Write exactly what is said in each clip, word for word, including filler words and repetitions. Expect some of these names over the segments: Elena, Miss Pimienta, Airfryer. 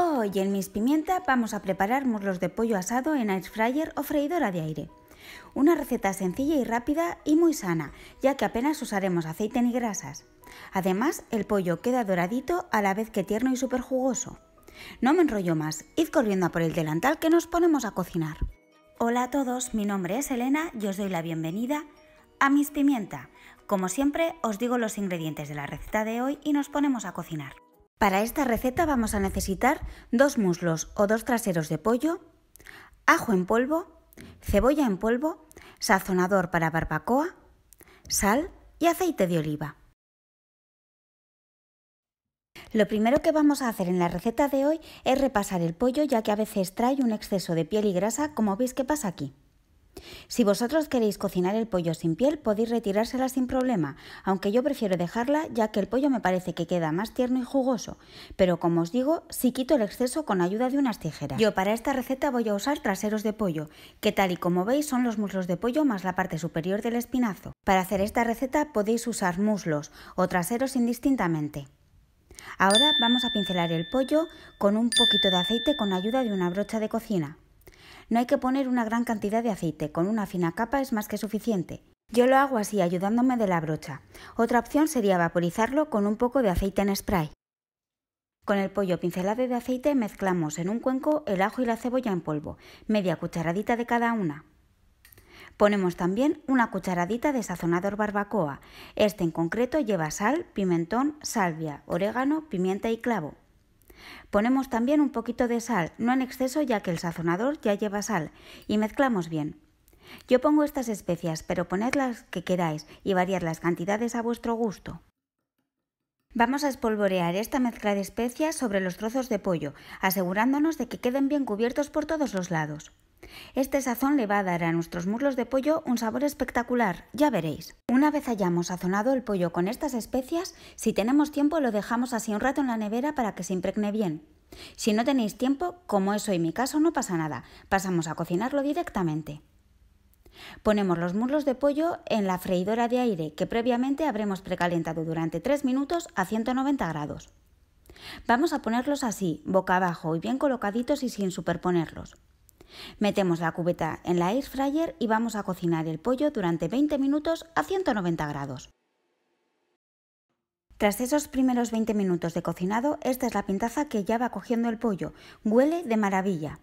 Hoy en Miss Pimienta vamos a preparar muslos de pollo asado en airfryer o freidora de aire. Una receta sencilla y rápida y muy sana, ya que apenas usaremos aceite ni grasas. Además, el pollo queda doradito a la vez que tierno y súper jugoso. No me enrollo más, id corriendo a por el delantal que nos ponemos a cocinar. Hola a todos, mi nombre es Elena y os doy la bienvenida a Miss Pimienta. Como siempre, os digo los ingredientes de la receta de hoy y nos ponemos a cocinar. Para esta receta vamos a necesitar dos muslos o dos traseros de pollo, ajo en polvo, cebolla en polvo, sazonador para barbacoa, sal y aceite de oliva. Lo primero que vamos a hacer en la receta de hoy es repasar el pollo, ya que a veces trae un exceso de piel y grasa, como veis que pasa aquí. Si vosotros queréis cocinar el pollo sin piel, podéis retirársela sin problema, aunque yo prefiero dejarla ya que el pollo me parece que queda más tierno y jugoso, pero como os digo, sí quito el exceso con ayuda de unas tijeras. Yo para esta receta voy a usar traseros de pollo, que tal y como veis son los muslos de pollo más la parte superior del espinazo. Para hacer esta receta podéis usar muslos o traseros indistintamente. Ahora vamos a pincelar el pollo con un poquito de aceite con ayuda de una brocha de cocina. No hay que poner una gran cantidad de aceite, con una fina capa es más que suficiente. Yo lo hago así ayudándome de la brocha. Otra opción sería vaporizarlo con un poco de aceite en spray. Con el pollo pincelado de aceite mezclamos en un cuenco el ajo y la cebolla en polvo, media cucharadita de cada una. Ponemos también una cucharadita de sazonador barbacoa. Este en concreto lleva sal, pimentón, salvia, orégano, pimienta y clavo. Ponemos también un poquito de sal, no en exceso ya que el sazonador ya lleva sal, y mezclamos bien. Yo pongo estas especias, pero poned las que queráis y variar las cantidades a vuestro gusto. Vamos a espolvorear esta mezcla de especias sobre los trozos de pollo, asegurándonos de que queden bien cubiertos por todos los lados. Este sazón le va a dar a nuestros muslos de pollo un sabor espectacular, ya veréis. Una vez hayamos sazonado el pollo con estas especias, si tenemos tiempo lo dejamos así un rato en la nevera para que se impregne bien. Si no tenéis tiempo, como es hoy mi caso, no pasa nada, pasamos a cocinarlo directamente. Ponemos los muslos de pollo en la freidora de aire que previamente habremos precalentado durante tres minutos a ciento noventa grados. Vamos a ponerlos así, boca abajo y bien colocaditos y sin superponerlos. Metemos la cubeta en la air fryer y vamos a cocinar el pollo durante veinte minutos a ciento noventa grados. Tras esos primeros veinte minutos de cocinado, esta es la pintaza que ya va cogiendo el pollo, huele de maravilla.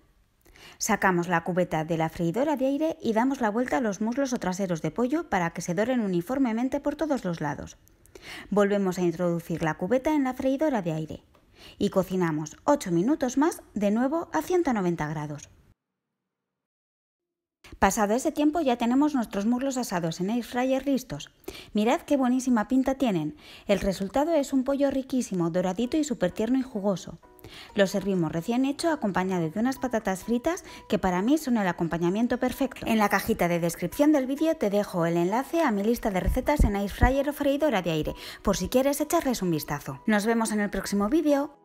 Sacamos la cubeta de la freidora de aire y damos la vuelta a los muslos o traseros de pollo para que se doren uniformemente por todos los lados. Volvemos a introducir la cubeta en la freidora de aire y cocinamos ocho minutos más, de nuevo a ciento noventa grados. Pasado ese tiempo ya tenemos nuestros muslos asados en airfryer listos. Mirad qué buenísima pinta tienen. El resultado es un pollo riquísimo, doradito y súper tierno y jugoso. Lo servimos recién hecho acompañado de unas patatas fritas que para mí son el acompañamiento perfecto. En la cajita de descripción del vídeo te dejo el enlace a mi lista de recetas en airfryer o freidora de aire, por si quieres echarles un vistazo. Nos vemos en el próximo vídeo.